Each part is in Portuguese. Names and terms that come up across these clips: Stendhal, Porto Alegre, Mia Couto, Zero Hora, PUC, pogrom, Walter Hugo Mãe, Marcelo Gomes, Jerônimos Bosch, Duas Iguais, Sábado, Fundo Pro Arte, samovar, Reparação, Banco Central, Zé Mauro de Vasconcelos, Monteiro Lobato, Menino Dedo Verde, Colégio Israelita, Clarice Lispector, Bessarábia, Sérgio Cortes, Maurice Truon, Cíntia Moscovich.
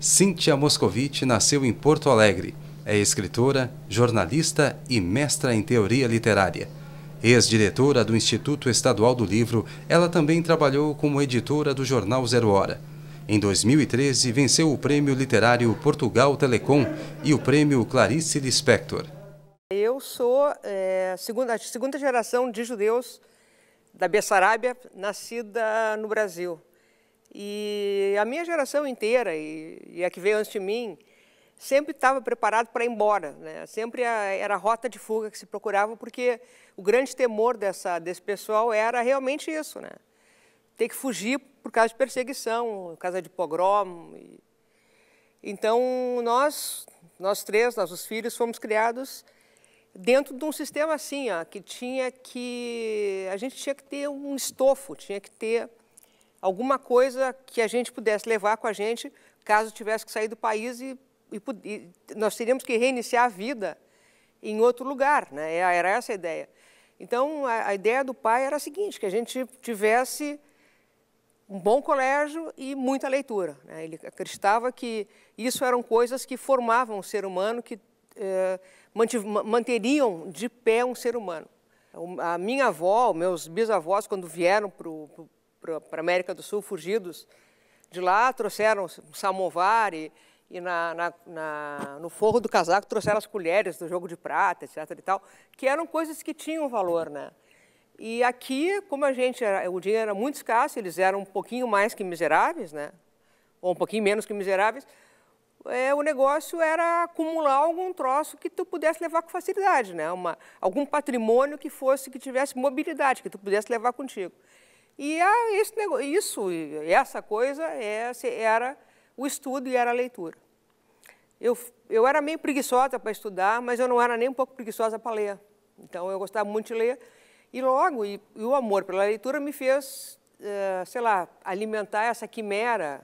Cíntia Moscovich nasceu em Porto Alegre. É escritora, jornalista e mestra em teoria literária. Ex-diretora do Instituto Estadual do Livro, ela também trabalhou como editora do jornal Zero Hora. Em 2013, venceu o Prêmio Literário Portugal Telecom e o Prêmio Clarice Lispector. Eu sou a segunda geração de judeus da Bessarábia, nascida no Brasil. E a minha geração inteira, e a que veio antes de mim, sempre estava preparado para ir embora, né? Sempre era a rota de fuga que se procurava, porque o grande temor desse pessoal era realmente isso, né? Ter que fugir por causa de perseguição, por causa de pogrom. Então, nós três, os filhos, fomos criados dentro de um sistema assim, ó, que tinha que... A gente tinha que ter um estofo, tinha que ter alguma coisa que a gente pudesse levar com a gente, caso tivesse que sair do país e nós teríamos que reiniciar a vida em outro lugar, né? Era essa a ideia. Então, a ideia do pai era a seguinte, que a gente tivesse um bom colégio e muita leitura, né? Ele acreditava que isso eram coisas que formavam o ser humano, que manteriam de pé um ser humano. A minha avó, meus bisavós, quando vieram para a América do Sul, fugidos de lá, trouxeram samovar e no forro do casaco trouxeram as colheres do jogo de prata, etc. e tal, que eram coisas que tinham valor, né? E aqui, como o dinheiro era muito escasso, eles eram um pouquinho mais que miseráveis, né? Ou um pouquinho menos que miseráveis, o negócio era acumular algum troço que tu pudesse levar com facilidade, né? Algum patrimônio que tivesse mobilidade, que tu pudesse levar contigo. E essa coisa era o estudo e era a leitura. Eu era meio preguiçosa para estudar, mas eu não era nem um pouco preguiçosa para ler. Então, eu gostava muito de ler. E o amor pela leitura me fez, sei lá, alimentar essa quimera,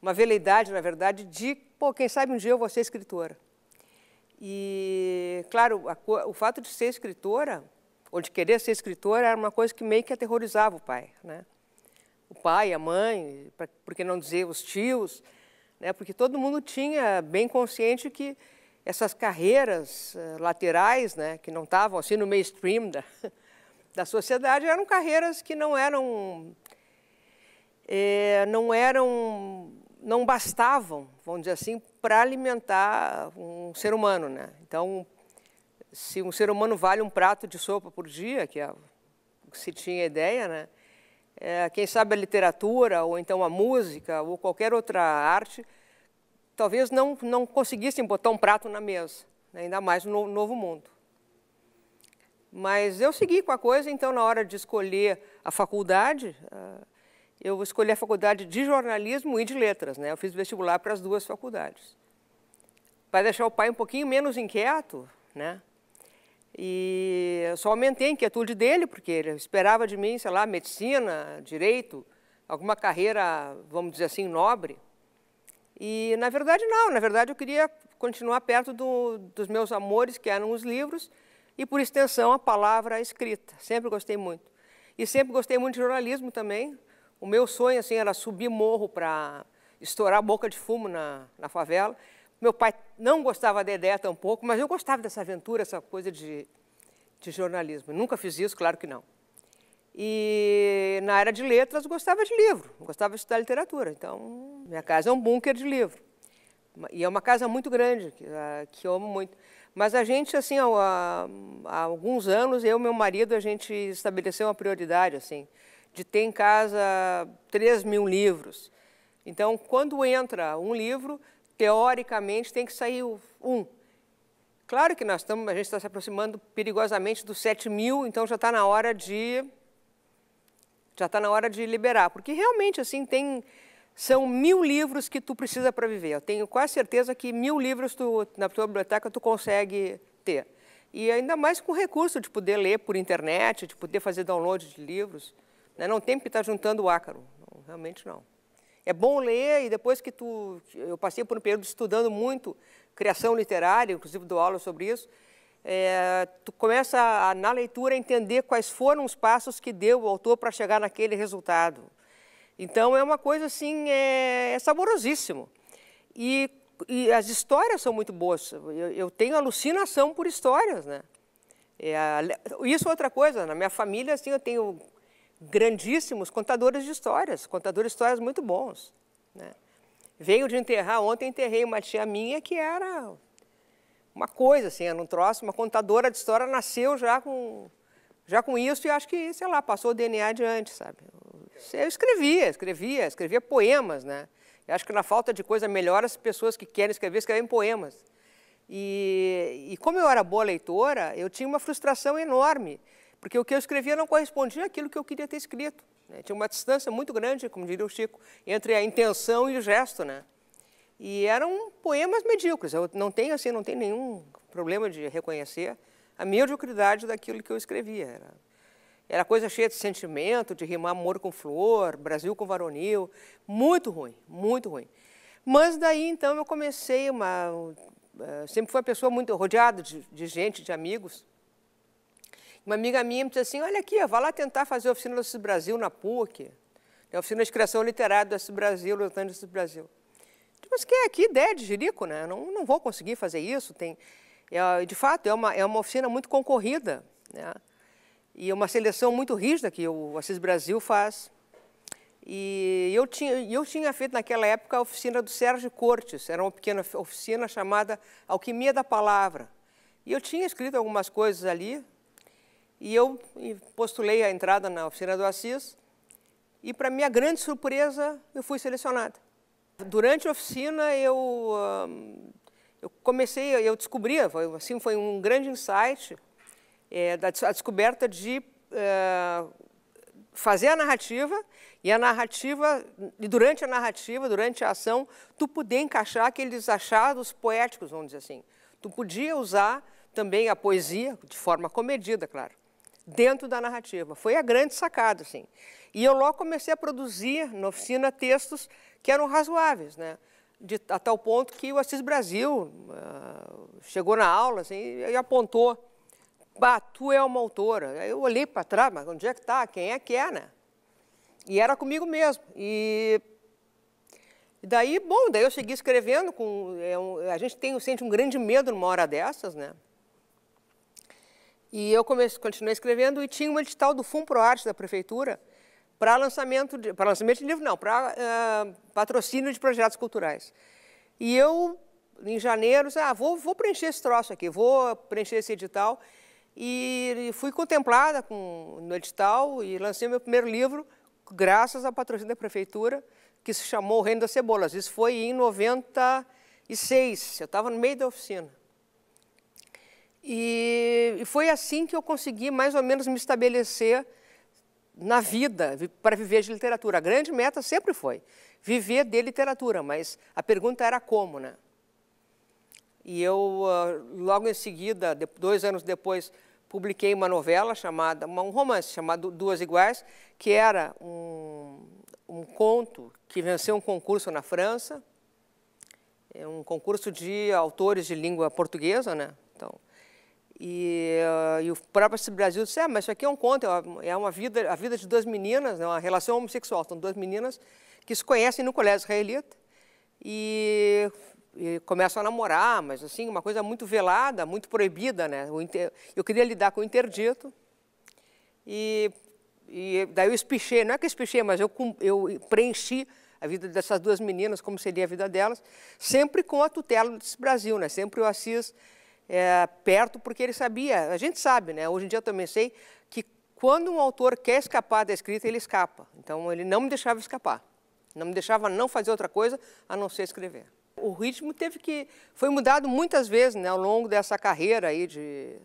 uma veleidade, na verdade, de, pô, quem sabe um dia eu vou ser escritora. E, claro, o fato de ser escritora, ou de querer ser escritora, era uma coisa que meio que aterrorizava o pai, né? O pai, a mãe, por que não dizer os tios, né? Porque todo mundo tinha bem consciente que essas carreiras laterais, né, que não estavam assim no mainstream da sociedade, eram carreiras que não bastavam, vamos dizer assim, para alimentar um ser humano, né? Então, se um ser humano vale um prato de sopa por dia, que é o que se tinha ideia, né? Quem sabe a literatura, ou então a música, ou qualquer outra arte, talvez não conseguissem botar um prato na mesa, né? Ainda mais no Novo Mundo. Mas eu segui com a coisa, então, na hora de escolher a faculdade, eu escolhi a faculdade de jornalismo e de letras, né? Eu fiz vestibular para as duas faculdades. Para deixar o pai um pouquinho menos inquieto, né? E eu só aumentei a inquietude dele, porque ele esperava de mim, sei lá, medicina, direito, alguma carreira, vamos dizer assim, nobre. E, na verdade, não. Na verdade, eu queria continuar perto dos meus amores, que eram os livros, e, por extensão, a palavra escrita. Sempre gostei muito. E sempre gostei muito de jornalismo também. O meu sonho, assim, era subir morro para estourar a boca de fumo na favela. Meu pai não gostava da ideia tampouco, mas eu gostava dessa aventura, essa coisa de jornalismo. Eu nunca fiz isso, claro que não. E na área de letras, eu gostava de livro, eu gostava de estudar literatura. Então, minha casa é um bunker de livro. E é uma casa muito grande, que eu amo muito. Mas a gente, assim, há alguns anos, eu e meu marido, a gente estabeleceu uma prioridade, assim, de ter em casa 3.000 livros. Então, quando entra um livro, teoricamente, tem que sair um. Claro que a gente está se aproximando perigosamente dos 7.000, então já está na hora de liberar. Porque realmente, assim, são 1.000 livros que tu precisa para viver. Eu tenho quase certeza que 1.000 livros na tua biblioteca tu consegue ter. E ainda mais com o recurso de poder ler por internet, de poder fazer download de livros, né? Não tem que estar juntando o ácaro, não, realmente não. É bom ler, e depois que eu passei por um período estudando muito criação literária, inclusive dou aula sobre isso, tu começa, na leitura, a entender quais foram os passos que deu o autor para chegar naquele resultado. Então, é uma coisa assim, é saborosíssimo. E as histórias são muito boas. Eu tenho alucinação por histórias, né? Isso é outra coisa. Na minha família, assim, eu tenho grandíssimos contadores de histórias muito bons, né? Veio de enterrar, ontem enterrei uma tia minha que era uma coisa, assim, era um troço, uma contadora de história, nasceu já com isso e acho que, sei lá, passou o DNA adiante, sabe? Eu escrevia poemas, né? Eu acho que na falta de coisa melhor, as pessoas que querem escrever, escrevem poemas. E como eu era boa leitora, eu tinha uma frustração enorme, porque o que eu escrevia não correspondia àquilo que eu queria ter escrito. Tinha uma distância muito grande, como diria o Chico, entre a intenção e o gesto, né? E eram poemas medíocres. Eu não tenho, assim, não tenho nenhum problema de reconhecer a mediocridade daquilo que eu escrevia. Era coisa cheia de sentimento, de rimar amor com flor, Brasil com varonil, muito ruim, muito ruim. Mas daí, então, eu comecei uma... Sempre fui uma pessoa muito rodeada de gente, de amigos. Uma amiga minha me disse assim, olha aqui, vai lá tentar fazer a oficina do Assis Brasil na PUC, a oficina de criação literária do Assis Brasil, do Assis Brasil. Mas que ideia de jirico, né? Não vou conseguir fazer isso. De fato, é uma oficina muito concorrida, né? E uma seleção muito rígida que o Assis Brasil faz. E eu tinha feito naquela época a oficina do Sérgio Cortes, era uma pequena oficina chamada Alquimia da Palavra. E eu tinha escrito algumas coisas ali, e eu postulei a entrada na oficina do Assis e, para minha grande surpresa, eu fui selecionada. Durante a oficina, eu descobri, assim, foi um grande insight, a descoberta de fazer a narrativa e durante a narrativa, durante a ação, tu poder encaixar aqueles achados poéticos, vamos dizer assim. Tu podia usar também a poesia, de forma comedida, claro, dentro da narrativa. Foi a grande sacada, assim. E eu logo comecei a produzir na oficina textos que eram razoáveis, né? A tal ponto que o Assis Brasil chegou na aula, assim, e apontou, tu é uma autora. Aí eu olhei para trás, mas onde é que está? Quem é que é, né? E era comigo mesmo. E daí, bom, daí eu segui escrevendo. A gente sente um grande medo numa hora dessas, né? E eu continuei escrevendo e tinha um edital do Fundo Pro Arte da Prefeitura para lançamento de livro, não, para patrocínio de projetos culturais. E eu, em janeiro, disse, vou preencher esse troço aqui, vou preencher esse edital. E fui contemplada no edital e lancei meu primeiro livro, graças ao patrocínio da Prefeitura, que se chamou O Reino das Cebolas. Isso foi em 96, eu estava no meio da oficina. E foi assim que eu consegui mais ou menos me estabelecer na vida, para viver de literatura. A grande meta sempre foi viver de literatura, mas a pergunta era como, né? E eu, logo em seguida, 2 anos depois, publiquei uma novela chamada, um romance chamado Duas Iguais, que era um conto que venceu um concurso na França, um concurso de autores de língua portuguesa, né? Então, e o próprio Assis Brasil disse, mas isso aqui é um conto, a vida de duas meninas, né, uma relação homossexual. São duas meninas que se conhecem no Colégio Israelita e começam a namorar, mas assim, uma coisa muito velada, muito proibida, né? Eu queria lidar com o interdito e daí eu espichei, não é que eu espichei, mas eu preenchi a vida dessas duas meninas, como seria a vida delas, sempre com a tutela desse Brasil, né? Sempre o Assis perto, porque ele sabia, a gente sabe, né? Hoje em dia eu também sei que quando um autor quer escapar da escrita, ele escapa. Então ele não me deixava escapar, não me deixava não fazer outra coisa a não ser escrever. O ritmo foi mudado muitas vezes, né, ao longo dessa carreira aí de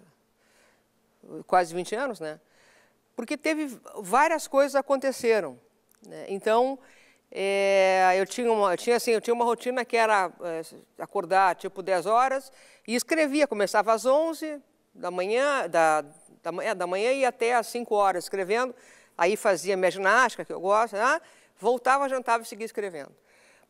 quase 20 anos, né? Porque várias coisas aconteceram, né? Então eu tinha uma rotina que era acordar tipo 10 horas e escrevia, começava às 11 da manhã, da manhã e até às 5 horas escrevendo, aí fazia minha ginástica, que eu gosto, né? Voltava, jantava e seguia escrevendo.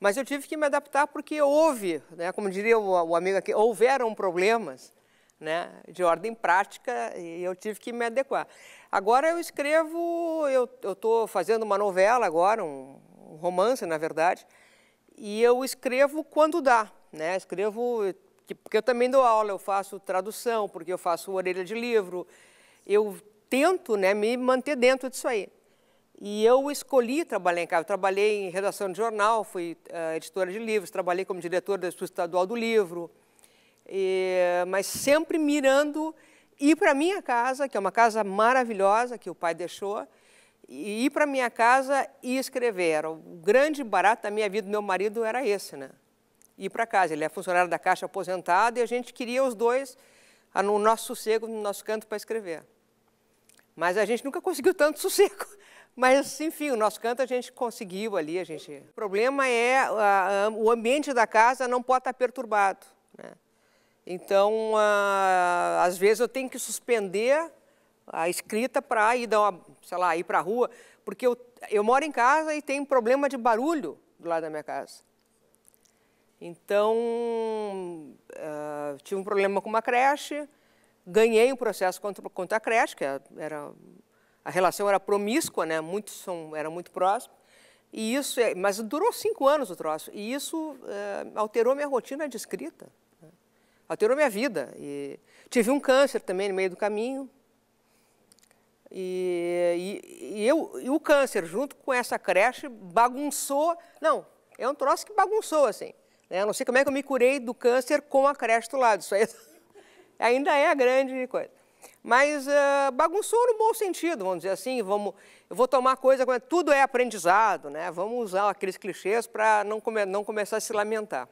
Mas eu tive que me adaptar porque houve, né, como diria o amigo aqui, houveram problemas, né, de ordem prática e eu tive que me adequar. Agora eu escrevo, eu estou fazendo uma novela agora, um romance, na verdade, E eu escrevo quando dá, né? Escrevo, porque eu também dou aula, eu faço tradução, porque eu faço orelha de livro. Eu tento, né, me manter dentro disso aí. E eu escolhi trabalhar em casa. Eu trabalhei em redação de jornal, fui editora de livros, trabalhei como diretora do Instituto Estadual do Livro, mas sempre mirando ir para a minha casa, que é uma casa maravilhosa, que o pai deixou, e ir para a minha casa e escrever. Era o grande barato da minha vida, do meu marido, era esse, né? Ir para casa. Ele é funcionário da Caixa aposentado e a gente queria os dois no nosso sossego, no nosso canto, para escrever. Mas a gente nunca conseguiu tanto sossego. Mas, enfim, o nosso canto a gente conseguiu ali, a gente... O problema é o ambiente da casa não pode estar perturbado, né? Então, às vezes eu tenho que suspender a escrita para ir dar uma, sei lá, ir para a rua, porque eu moro em casa e tem problema de barulho do lado da minha casa. Então, tive um problema com uma creche, ganhei um processo contra a creche, que era... A relação era promíscua, né? Era muito próximo. E isso, mas durou 5 anos o troço. E isso alterou minha rotina de escrita, né? Alterou minha vida. E tive um câncer também no meio do caminho. E o câncer, junto com essa creche, bagunçou. Não, é um troço que bagunçou, assim, né? Eu não sei como é que eu me curei do câncer com a creche do lado. Isso aí ainda é a grande coisa. Mas bagunçou no bom sentido, vamos dizer assim, eu vou tomar coisa, tudo é aprendizado, né? Vamos usar aqueles clichês para não começar a se lamentar.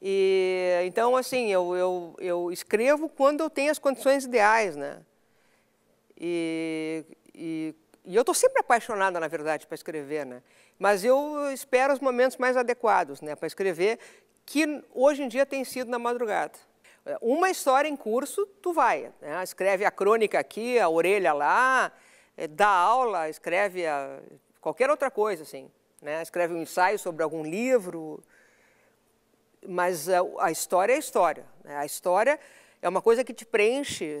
E, então, assim, eu escrevo quando eu tenho as condições ideais, né? E eu estou sempre apaixonada, na verdade, para escrever, né? Mas eu espero os momentos mais adequados, né, para escrever, que hoje em dia tem sido na madrugada. Uma história em curso, tu vai, né? Escreve a crônica aqui, a orelha lá, dá aula, escreve qualquer outra coisa, assim, né? Escreve um ensaio sobre algum livro, mas a história é história, né? A história é uma coisa que te preenche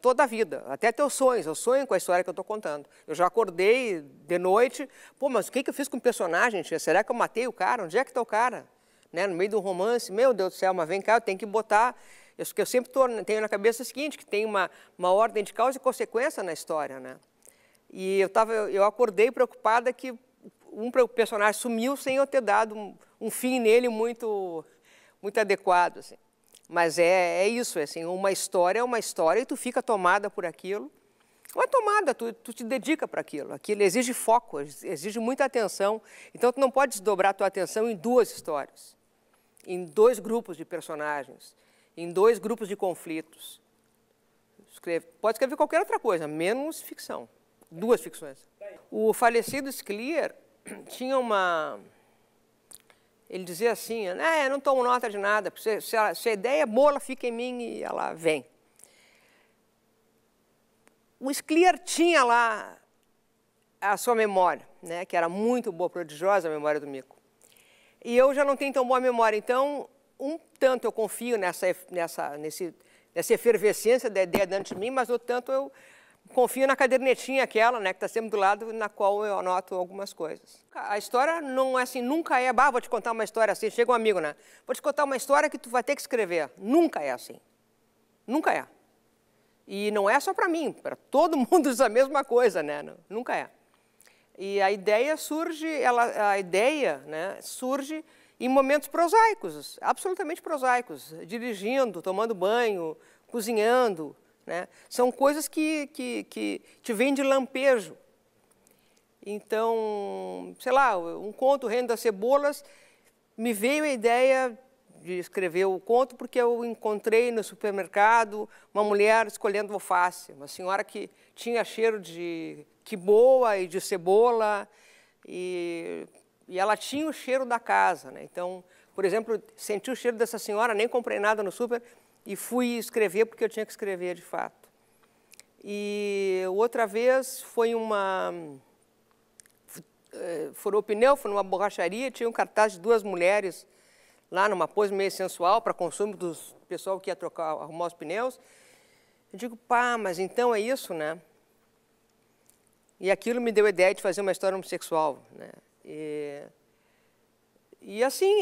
toda a vida, até teus sonhos. Eu sonho com a história que eu estou contando. Eu já acordei de noite, pô, mas o que eu fiz com o personagem? Será que eu matei o cara? Onde é que está o cara? Né, no meio do romance, meu Deus do céu, mas vem cá, eu tenho que botar... Eu sempre tenho na cabeça o seguinte, que tem uma ordem de causa e consequência na história, né? E eu acordei preocupada que um personagem sumiu sem eu ter dado um fim nele muito adequado, assim. Mas é isso, é assim, uma história e tu fica tomada por aquilo. Uma tomada, tu te dedica para aquilo. Aquilo exige foco, exige muita atenção. Então, tu não pode desdobrar tua atenção em duas histórias, em 2 grupos de personagens, em 2 grupos de conflitos. Pode escrever qualquer outra coisa, menos ficção. 2 ficções. O falecido Schlier tinha uma... Ele dizia assim, né, não tomo nota de nada, se a ideia é boa, ela fica em mim e ela vem. O Schlier tinha lá a sua memória, né, que era muito boa, prodigiosa, a memória do Mico. E eu já não tenho tão boa memória, então, um tanto eu confio nessa efervescência da ideia diante de mim, mas outro tanto eu confio na cadernetinha aquela, né, que está sempre do lado, na qual eu anoto algumas coisas. A história não é assim, nunca é, vou te contar uma história assim, chega um amigo, né, vou te contar uma história que tu vai ter que escrever. Nunca é assim, nunca é. E não é só para mim, para todo mundo diz a mesma coisa, né, nunca é. E a ideia surge, né, surge em momentos prosaicos, absolutamente prosaicos, dirigindo, tomando banho, cozinhando, né, são coisas que te vêm de lampejo. Então, sei lá, um conto, O Reino das Cebolas, me veio a ideia de escrever o conto, porque eu encontrei no supermercado uma mulher escolhendo alface, uma senhora que tinha cheiro de quiboa e de cebola, e ela tinha o cheiro da casa, né? Então, por exemplo, senti o cheiro dessa senhora, nem comprei nada no super, e fui escrever porque eu tinha que escrever de fato. E outra vez foi furou o pneu, foi numa borracharia, tinha um cartaz de 2 mulheres, lá numa pose meio sensual, para consumo do pessoal que ia arrumar os pneus. Eu digo, pá, mas então é isso, né? E aquilo me deu a ideia de fazer uma história homossexual, né? E assim,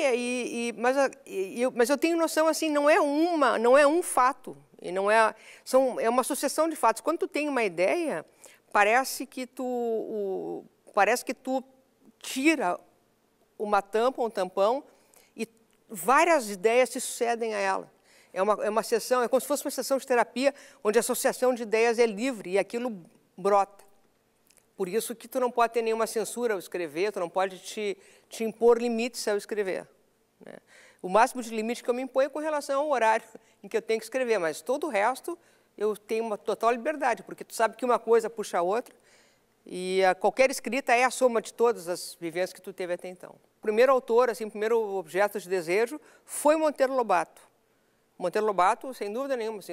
mas eu tenho noção, assim, não é um fato, e não é, é uma sucessão de fatos. Quando tu tem uma ideia, parece que tu tira uma tampa, um tampão, e várias ideias se sucedem a ela. É uma sessão, é como se fosse uma sessão de terapia, onde a associação de ideias é livre e aquilo brota. Por isso que tu não pode ter nenhuma censura ao escrever, tu não pode te impor limites ao escrever, né? O máximo de limite que eu me imponho é com relação ao horário em que eu tenho que escrever, mas todo o resto eu tenho uma total liberdade, porque tu sabe que uma coisa puxa a outra e qualquer escrita é a soma de todas as vivências que tu teve até então. O primeiro autor, assim, o primeiro objeto de desejo foi Monteiro Lobato. Monteiro Lobato, sem dúvida nenhuma. Assim,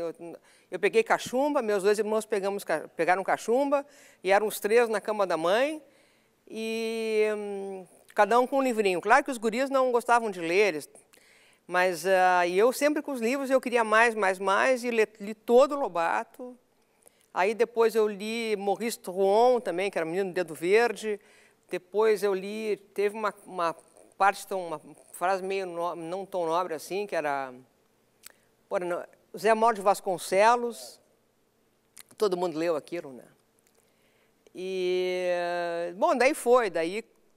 eu peguei cachumba, meus dois irmãos pegaram cachumba, e eram os três na cama da mãe, e cada um com um livrinho. Claro que os guris não gostavam de ler, mas eu sempre com os livros, eu queria mais, e li todo o Lobato. Aí depois eu li Maurice Truon também, que era Menino Dedo Verde. Depois eu li, teve uma frase meio não tão nobre assim, que era... Zé Mauro de Vasconcelos, todo mundo leu aquilo, né? E, bom, daí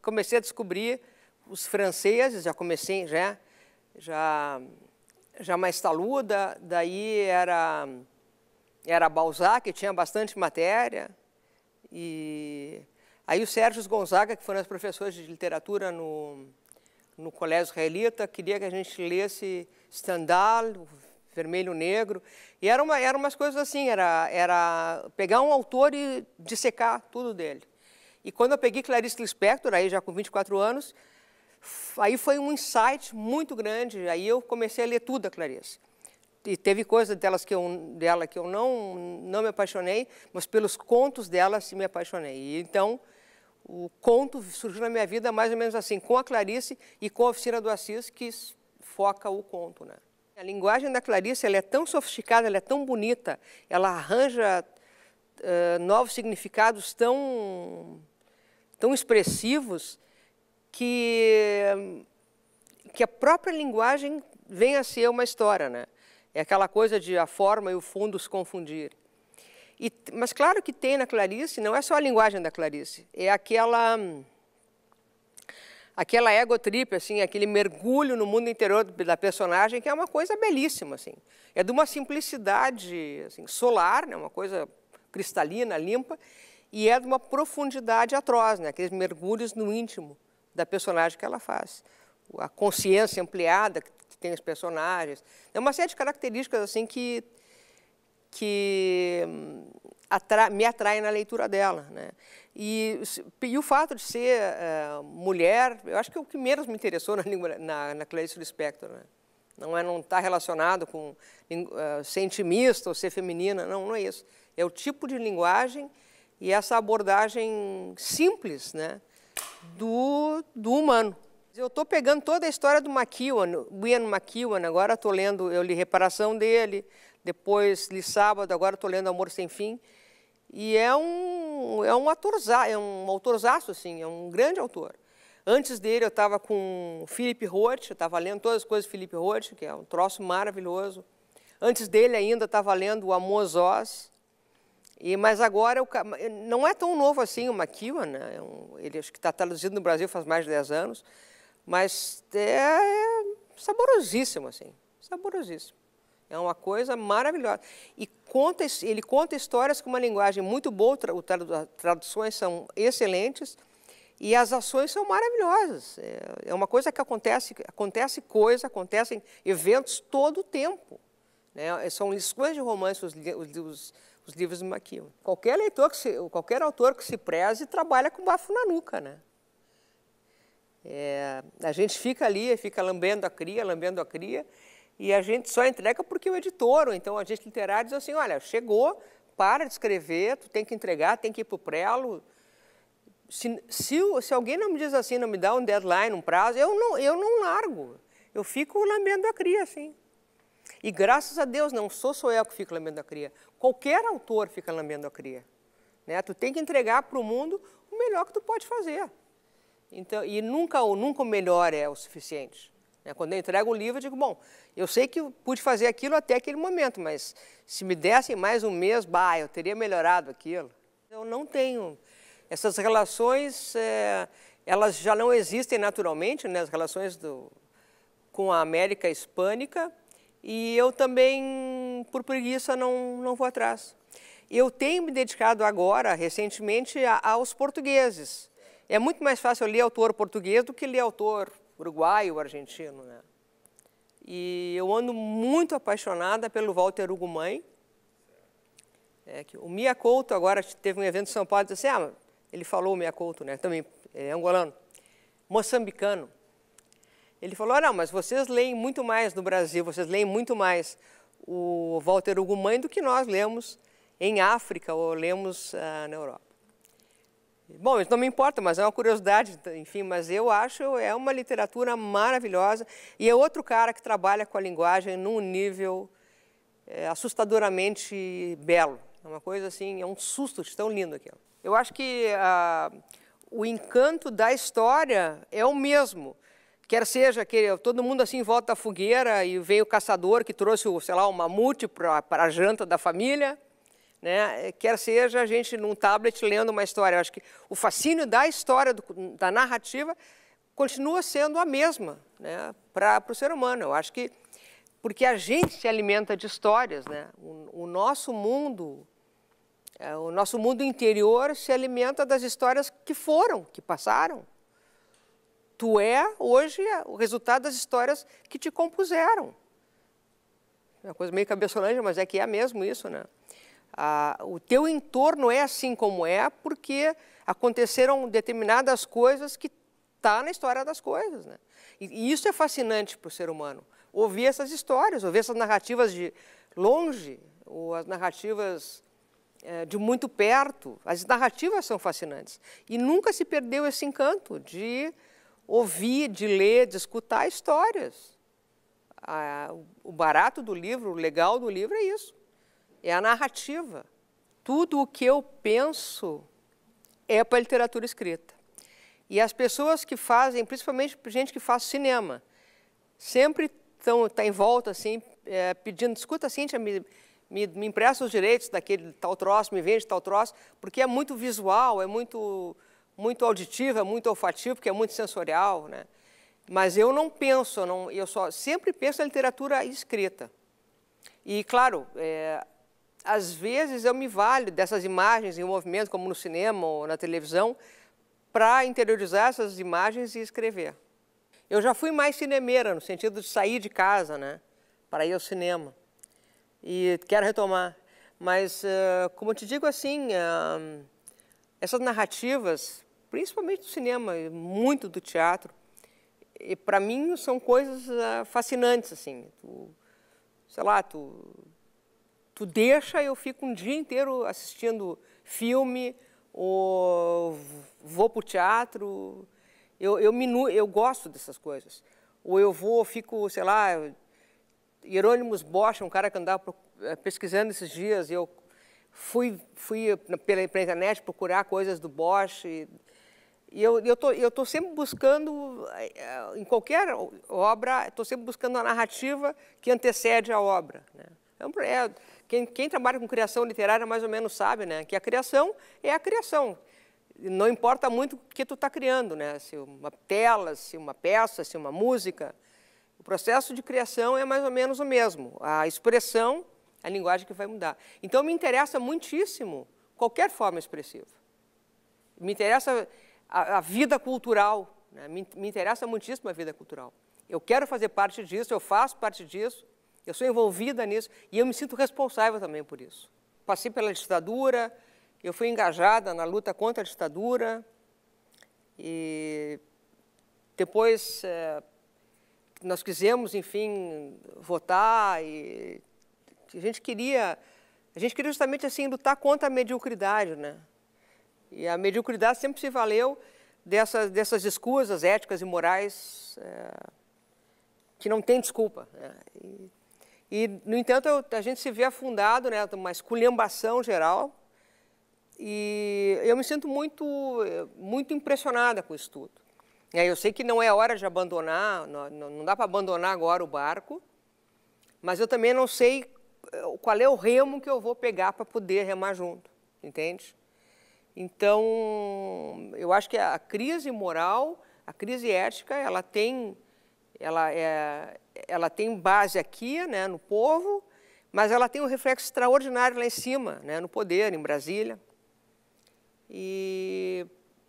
comecei a descobrir os franceses, já comecei mais taluda, daí era Balzac, que tinha bastante matéria, e aí o Sérgio Gonzaga, que foi nosso professor de literatura no Colégio Israelita, queria que a gente lesse Stendhal, Vermelho Negro, e eram umas coisas assim, era pegar um autor e dissecar tudo dele. E quando eu peguei Clarice Lispector, aí já com 24 anos, aí foi um insight muito grande, aí eu comecei a ler tudo a Clarice. E teve coisa dela que eu não me apaixonei, mas pelos contos dela sim me apaixonei. E então, o conto surgiu na minha vida mais ou menos assim, com a Clarice e com a Oficina do Assis, que foca o conto, né? A linguagem da Clarice, ela é tão sofisticada, ela é tão bonita, ela arranja novos significados tão expressivos que a própria linguagem vem a ser uma história, né? É aquela coisa de a forma e o fundo se confundir. Mas claro que tem na Clarice, não é só a linguagem da Clarice, é aquela ego trip, assim, aquele mergulho no mundo interior da personagem, que é uma coisa belíssima, assim. É de uma simplicidade, assim, solar, né? Uma coisa cristalina, limpa, e é de uma profundidade atroz, né? Aqueles mergulhos no íntimo da personagem que ela faz. A consciência ampliada que tem os personagens. É uma série de características, assim, que me atrai na leitura dela, né? E o fato de ser mulher, eu acho que é o que menos me interessou na Clarice Lispector, né? Não está relacionado com ser intimista ou ser feminina, não é isso. É o tipo de linguagem e essa abordagem simples, né, do humano. Eu estou pegando toda a história do McEwan, Wayne McEwan, agora estou lendo, eu li Reparação dele, depois li Sábado, agora estou lendo Amor Sem Fim. E é um autorzaço, assim, é um grande autor. Antes dele eu estava com Philip Roth, eu estava lendo todas as coisas de Philip Roth, que é um troço maravilhoso. Antes dele ainda estava lendo o Amos Oz. Mas agora, não é tão novo assim o McEwan, né? Ele acho que está traduzido no Brasil faz mais de 10 anos, mas é saborosíssimo, assim, saborosíssimo. É uma coisa maravilhosa. E ele conta histórias com uma linguagem muito boa, as traduções são excelentes e as ações são maravilhosas. É uma coisa que acontecem eventos todo o tempo, né? São lições de romance, os livros do McEwan. Qualquer autor que se preze trabalha com bafo na nuca, né? A gente fica ali, fica lambendo a cria, e a gente só entrega porque o editor, ou então o agente literário diz assim, olha, chegou, para de escrever, tu tem que entregar, tem que ir para o prelo. Se alguém não me diz assim, não me dá um deadline, um prazo, eu não largo. Eu fico lambendo a cria, assim. E graças a Deus, não sou só eu que fico lambendo a cria. Qualquer autor fica lambendo a cria, né? Tu tem que entregar para o mundo o melhor que tu pode fazer. Então, e nunca o melhor é o suficiente. Quando eu entrego um livro, eu digo, bom, eu sei que eu pude fazer aquilo até aquele momento, mas se me dessem mais um mês, bah, eu teria melhorado aquilo. Eu não tenho. Essas relações, elas já não existem naturalmente, né? As relações com a América hispânica, e eu também, por preguiça, não vou atrás. Eu tenho me dedicado agora, recentemente, aos portugueses. É muito mais fácil ler autor português do que ler autor uruguaio, argentino, né? E eu ando muito apaixonada pelo Walter Hugo Mãe. Que o Mia Couto agora teve um evento em São Paulo, disse assim, ele falou o Mia Couto, né? Também é angolano, moçambicano. Ele falou, não, mas vocês leem muito mais no Brasil, vocês leem muito mais o Walter Hugo Mãe do que nós lemos em África ou lemos na Europa. Bom, isso não me importa, mas é uma curiosidade, enfim, mas eu acho é uma literatura maravilhosa e é outro cara que trabalha com a linguagem num nível assustadoramente belo. É uma coisa assim, é um susto de tão lindo aquilo. Eu acho que o encanto da história é o mesmo, quer seja que todo mundo assim volta à fogueira e vem o caçador que trouxe, sei lá, o mamute para a janta da família, né? Quer seja a gente num tablet lendo uma história. Eu acho que o fascínio da história, da narrativa, continua sendo a mesma, né? Para o ser humano. Eu acho que, porque a gente se alimenta de histórias, né? O nosso mundo interior se alimenta das histórias que foram, que passaram. Tu é, hoje, o resultado das histórias que te compuseram. É uma coisa meio cabeçolândia, mas é que é mesmo isso, né? O teu entorno é assim como é porque aconteceram determinadas coisas que tá na história das coisas, né? E isso é fascinante para o ser humano. Ouvir essas histórias, ouvir essas narrativas de longe, ou as narrativas de muito perto. As narrativas são fascinantes. E nunca se perdeu esse encanto de ouvir, de ler, de escutar histórias. O barato do livro, o legal do livro é isso. É a narrativa. Tudo o que eu penso é para a literatura escrita. E as pessoas que fazem, principalmente gente que faz cinema, sempre está em volta assim, pedindo, escuta, Cíntia, me empresta os direitos daquele tal troço, me vende tal troço, porque é muito visual, é muito auditivo, é muito olfativo, porque é muito sensorial, né? Mas eu não penso, eu só sempre penso na literatura escrita. E, claro, às vezes eu me valho dessas imagens em movimento, como no cinema ou na televisão, para interiorizar essas imagens e escrever. Eu já fui mais cinemeira, no sentido de sair de casa, né, para ir ao cinema. E quero retomar. Mas, como eu te digo assim, essas narrativas, principalmente do cinema e muito do teatro, para mim são coisas fascinantes, assim. Sei lá, tu deixa, eu fico um dia inteiro assistindo filme, ou vou para o teatro, eu gosto dessas coisas. Ou fico, sei lá, Jerônimos Bosch, um cara que andava pesquisando esses dias, e eu fui pela internet procurar coisas do Bosch, e eu tô sempre buscando, em qualquer obra, estou sempre buscando a narrativa que antecede a obra, né? Quem trabalha com criação literária mais ou menos sabe, né, que a criação é a criação. Não importa muito o que tu está criando, né, se uma tela, se uma peça, se uma música. O processo de criação é mais ou menos o mesmo. A expressão, a linguagem que vai mudar. Então, me interessa muitíssimo qualquer forma expressiva. Me interessa a vida cultural, né, me interessa muitíssimo a vida cultural. Eu quero fazer parte disso, eu faço parte disso. Eu sou envolvida nisso e eu me sinto responsável também por isso. Passei pela ditadura, eu fui engajada na luta contra a ditadura e depois nós quisemos, enfim, votar e a gente queria justamente assim lutar contra a mediocridade, né? E a mediocridade sempre se valeu dessas escusas éticas e morais que não tem desculpa, né? E, no entanto, a gente se vê afundado, né, numa esculhambação geral, e eu me sinto muito impressionada com isso tudo. É, eu sei que não é hora de abandonar, não dá para abandonar agora o barco, mas eu também não sei qual é o remo que eu vou pegar para poder remar junto, entende? Então, eu acho que a crise moral, a crise ética, ela tem base aqui, né, no povo, mas ela tem um reflexo extraordinário lá em cima, né, no poder, em Brasília. E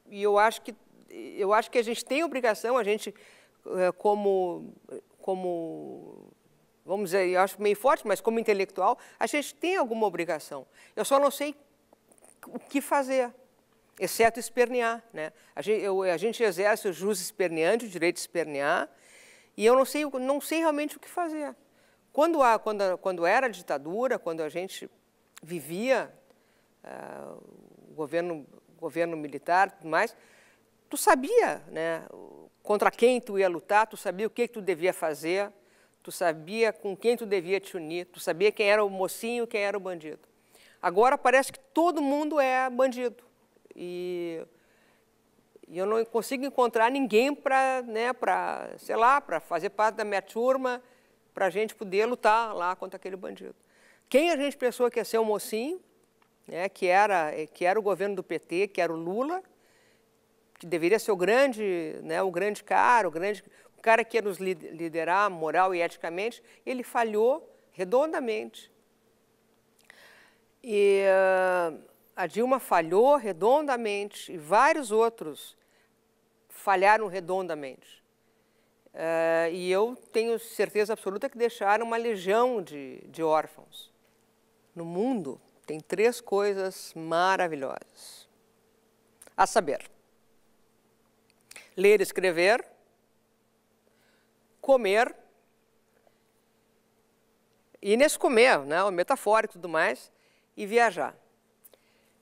eu acho que a gente tem obrigação, a gente, como vamos dizer, eu acho meio forte, mas como intelectual, a gente tem alguma obrigação. Eu só não sei o que fazer, exceto espernear, né? A gente exerce o jus esperneante, o direito de espernear, e eu não sei realmente o que fazer. Quando era a ditadura, quando a gente vivia o governo militar e tudo mais, tu sabia, né, contra quem tu ia lutar, tu sabia o que tu devia fazer, tu sabia com quem tu devia te unir, tu sabia quem era o mocinho, quem era o bandido. Agora parece que todo mundo é bandido e eu não consigo encontrar ninguém para, né, sei lá, para fazer parte da minha turma, para a gente poder lutar lá contra aquele bandido. Quem a gente pensou que ia ser o mocinho, né, que era o governo do PT, que era o Lula, que deveria ser o grande, né, o cara que ia nos liderar moral e eticamente, ele falhou redondamente. E a Dilma falhou redondamente, e vários outros falharam redondamente. E eu tenho certeza absoluta que deixaram uma legião de órfãos. No mundo tem três coisas maravilhosas. A saber: ler e escrever, comer, e nesse comer, né, o metafórico e tudo mais, e viajar.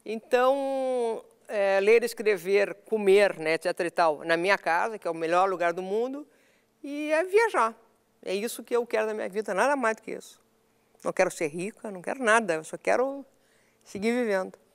Então, ler, escrever, comer, né, etc e tal, na minha casa, que é o melhor lugar do mundo, e é viajar. É isso que eu quero na minha vida, nada mais do que isso. Não quero ser rica, não quero nada, eu só quero seguir vivendo.